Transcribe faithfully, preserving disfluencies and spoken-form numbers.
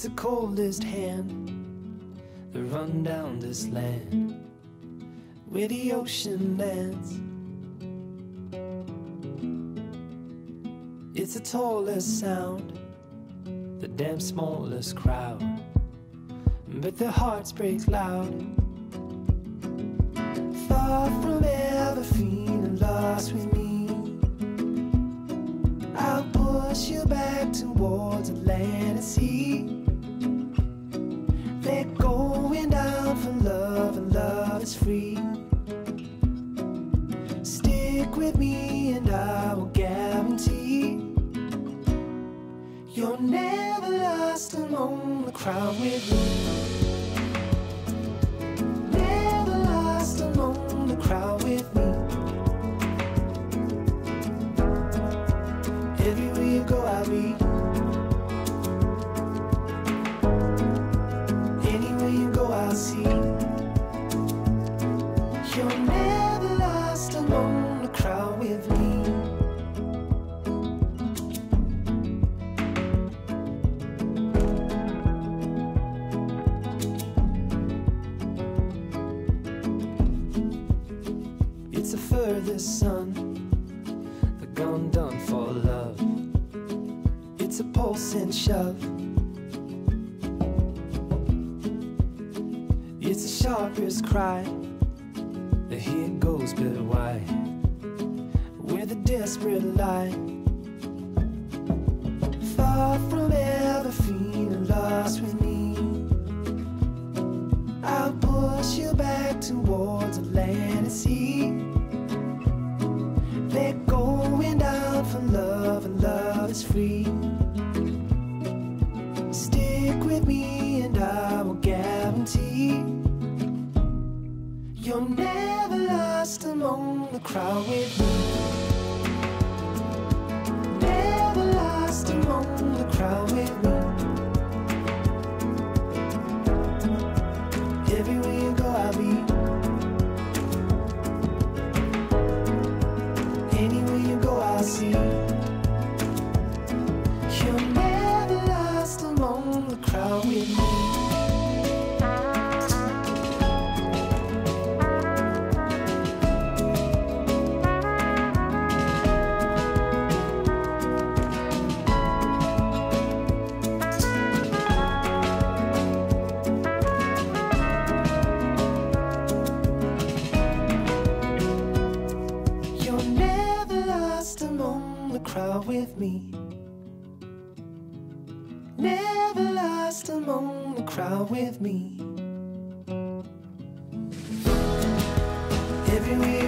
It's the coldest hand that run down this land where the ocean lands. It's the tallest sound, the damn smallest crowd, but their hearts break loud. Far from ever feeling lost with me, I'll push you back towards Atlantic Sea. They're going down for love, and love is free. Stick with me and I will guarantee you're never lost among the crowd with me. Never lost among the crowd with me. Everywhere you go I'll be. Anywhere you go I'll see. You're never lost among the crowd with me. It's the furthest sun, the gone done for love. It's a pulse and shove. It's the sharpest cry, the here goes but why, where the desperate lie. Far from ever feeling lost with me, I'll push you back towards Atlantic Sea. They're going down for love, and love is free. Stick with me and I will guarantee you're never lost among the crowd with me. Never lost among the crowd with me. Everywhere you go I'll be. See, you're never lost among the crowd with me. Crowd with me, never lost among the crowd with me. Everywhere.